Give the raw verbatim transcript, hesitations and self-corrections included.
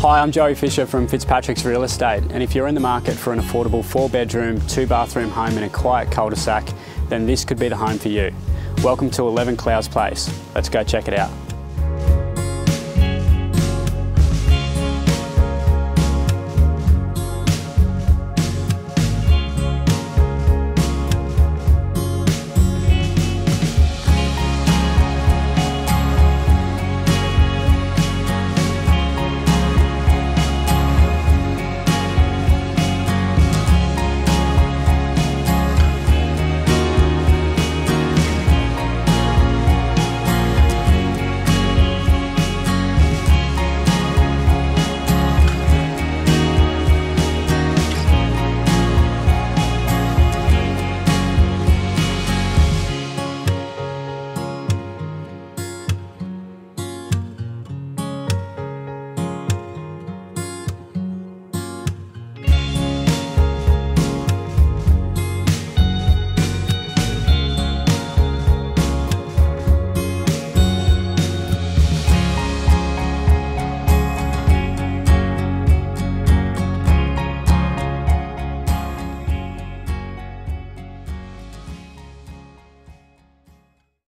Hi, I'm Joey Fisher from Fitzpatrick's Real Estate, and if you're in the market for an affordable four-bedroom, two-bathroom home in a quiet cul-de-sac, then this could be the home for you. Welcome to eleven Clowes Place. Let's go check it out.